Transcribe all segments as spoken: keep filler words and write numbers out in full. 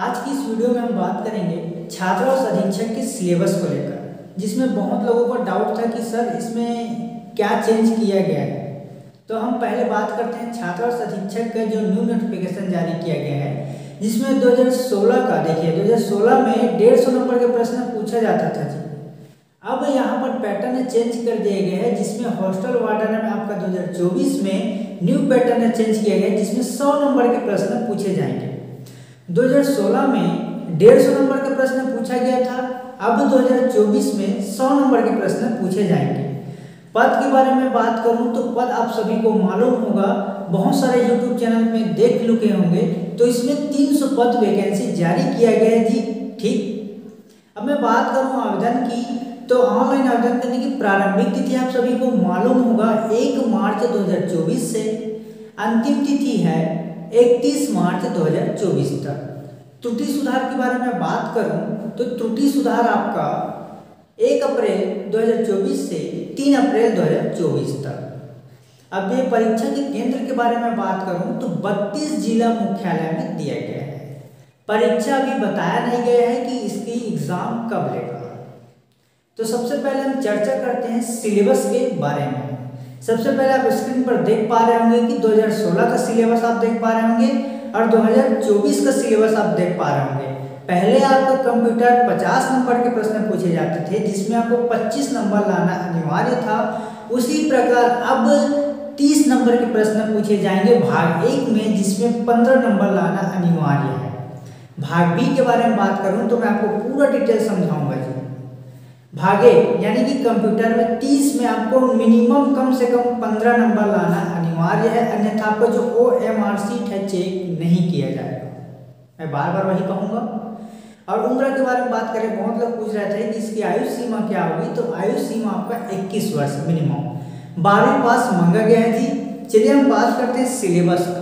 आज की इस वीडियो में हम बात करेंगे छात्रावास अधीक्षक के सिलेबस को लेकर, जिसमें बहुत लोगों को डाउट था कि सर इसमें क्या चेंज किया गया है। तो हम पहले बात करते हैं छात्रावास अधीक्षक का जो न्यू नोटिफिकेशन जारी किया गया है, जिसमें दो हज़ार सोलह का, देखिए दो हज़ार सोलह में डेढ़ सौ नंबर के प्रश्न पूछा जाता था जी। अब यहाँ पर पैटर्न चेंज कर दिया गया है, जिसमें हॉस्टल वार्डन में आपका दो हज़ार चौबीस में न्यू पैटर्न चेंज किया गया है, जिसमें सौ नंबर के प्रश्न पूछे जाएंगे। दो हज़ार सोलह में डेढ़ सौ नंबर के प्रश्न पूछा गया था, अब दो हज़ार चौबीस में सौ नंबर के प्रश्न पूछे जाएंगे। पद के बारे में बात करूं तो पद आप सभी को मालूम होगा, बहुत सारे यूट्यूब चैनल में देख लुके होंगे। तो इसमें तीन सौ पद वैकेंसी जारी किया गया है जी, ठीक। अब मैं बात करूँ आवेदन की, तो ऑनलाइन आवेदन करने की प्रारंभिक तिथि आप सभी को मालूम होगा एक मार्च दो हज़ार चौबीस से अंतिम तिथि है इकतीस मार्च दो हज़ार चौबीस तक। त्रुटि सुधार के बारे में बात करूं तो त्रुटि सुधार आपका एक अप्रैल दो हज़ार चौबीस से तीन अप्रैल दो हज़ार चौबीस तक। अब ये परीक्षा के केंद्र के बारे में बात करूं तो बत्तीस जिला मुख्यालय में दिया गया है। परीक्षा भी बताया नहीं गया है कि इसकी एग्जाम कब लेगा। तो सबसे पहले हम चर्चा करते हैं सिलेबस के बारे में। सबसे पहले आप स्क्रीन पर देख पा रहे होंगे कि दो हज़ार सोलह का सिलेबस आप देख पा रहे होंगे और दो हज़ार चौबीस का सिलेबस आप देख पा रहे होंगे। पहले आपको कंप्यूटर पचास नंबर के प्रश्न पूछे जाते थे, जिसमें आपको पच्चीस नंबर लाना अनिवार्य था। उसी प्रकार अब तीस नंबर के प्रश्न पूछे जाएंगे भाग एक में, जिसमें पंद्रह नंबर लाना अनिवार्य है। भाग बी के बारे में बात करूँ तो मैं आपको पूरा डिटेल समझाऊँगा जी। भागे यानी कि कंप्यूटर में तीस में आपको मिनिमम कम से कम पंद्रह नंबर लाना अनिवार्य है, अन्यथा आपको जो ओ एम आर सीट है चेक नहीं किया जाएगा। मैं बार बार वही कहूँगा। और उम्र के बारे में बात करें, बहुत लोग पूछ रहे थे कि इसकी आयु सीमा क्या होगी, तो आयु सीमा आपका इक्कीस वर्ष मिनिमम। बारहवीं पास मांगा गया है जी। चलिए हम बात करते हैं सिलेबस का।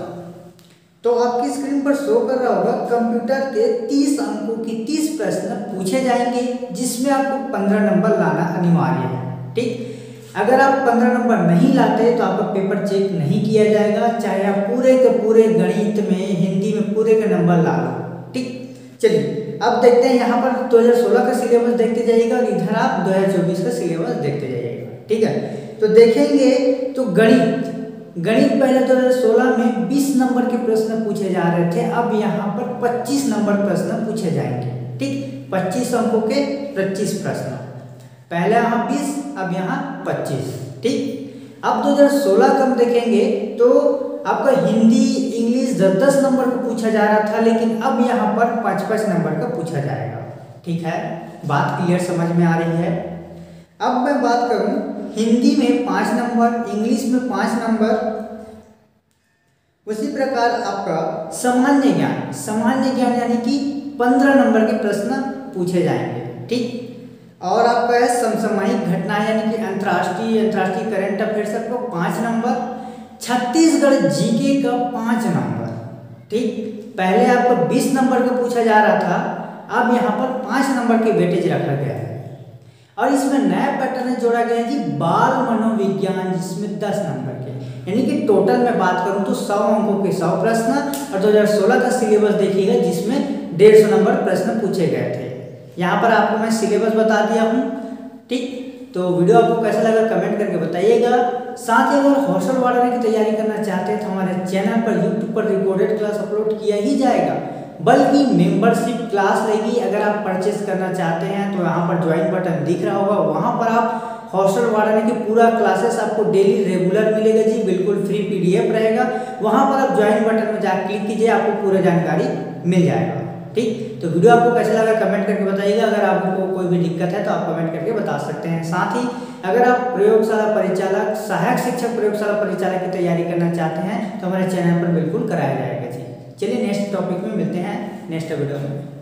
तो आपकी स्क्रीन पर शो कर रहा होगा कंप्यूटर के तीस अंकों की तीस प्रश्न पूछे जाएंगे, जिसमें आपको पंद्रह नंबर लाना अनिवार्य है, ठीक। अगर आप पंद्रह नंबर नहीं लाते तो आपका पेपर चेक नहीं किया जाएगा, चाहे आप पूरे के पूरे गणित में, हिंदी में पूरे के नंबर ला लो, ठीक। चलिए अब देखते हैं, यहाँ पर दो हज़ार सोलह का सिलेबस देखते जाइएगा और इधर आप दो हज़ार चौबीस का सिलेबस देखते जाइएगा, ठीक है। तो देखेंगे तो गणित गणित पहले दो हज़ार सोलह में बीस नंबर के प्रश्न पूछे जा रहे थे, अब यहाँ पर पच्चीस नंबर प्रश्न पूछे जाएंगे, ठीक। पच्चीस अंकों के पच्चीस प्रश्न, पहले यहाँ बीस, अब यहाँ पच्चीस, ठीक। अब दो हज़ार सोलह कम देखेंगे तो आपका हिंदी इंग्लिश दस दस नंबर का पूछा जा रहा था, लेकिन अब यहाँ पर पाँच पाँच नंबर का पूछा जाएगा, ठीक है। बात क्लियर समझ में आ रही है। अब मैं बात करूँ हिंदी में पाँच नंबर, इंग्लिश में पाँच नंबर। उसी प्रकार आपका सामान्य ज्ञान, सामान्य ज्ञान यानी कि पंद्रह नंबर के प्रश्न पूछे जाएंगे, ठीक। और आपका है समसामयिक घटना यानी कि अंतर्राष्ट्रीय अंतर्राष्ट्रीय करंट अफेयर्स आपको पाँच नंबर। छत्तीसगढ़ जीके का पाँच नंबर, ठीक। पहले आपको बीस नंबर का पूछा जा रहा था, अब यहाँ पर पाँच नंबर के वेटेज रखा गया है। और इसमें नया पैटर्न जोड़ा गया है जी बाल मनोविज्ञान, जिसमें दस नंबर के, यानी कि टोटल मैं बात करूं तो सौ अंकों के सौ प्रश्न। और दो हज़ार सोलह का सिलेबस देखिएगा, जिसमें डेढ़ सौ नंबर प्रश्न पूछे गए थे। यहां पर आपको मैं सिलेबस बता दिया हूं, ठीक। तो वीडियो आपको कैसा लगा कमेंट करके बताइएगा। साथ ही अगर हॉस्टल वार्डन की तैयारी करना चाहते हैं तो हमारे चैनल पर यूट्यूब पर रिकॉर्डेड क्लास अपलोड किया ही जाएगा, बल्कि मेंबरशिप क्लास रहेगी। अगर आप परचेस करना चाहते हैं तो यहाँ पर ज्वाइन बटन दिख रहा होगा, वहाँ पर आप हॉस्टल वार्डन की पूरा क्लासेस आपको डेली रेगुलर मिलेगा जी, बिल्कुल फ्री पीडीएफ रहेगा। वहाँ पर आप ज्वाइन बटन में जा क्लिक कीजिए, आपको पूरा जानकारी मिल जाएगा, ठीक। तो वीडियो आपको कैसा लगा कमेंट करके बताइएगा। अगर आपको कोई भी दिक्कत है तो आप कमेंट करके बता सकते हैं। साथ ही अगर आप प्रयोगशाला परिचालक, सहायक शिक्षक प्रयोगशाला परिचालक की तैयारी करना चाहते हैं तो हमारे चैनल पर बिल्कुल कराया जाएगा जी। चलिए नेक्स्ट टॉपिक में मिलते हैं, नेक्स्ट वीडियो में।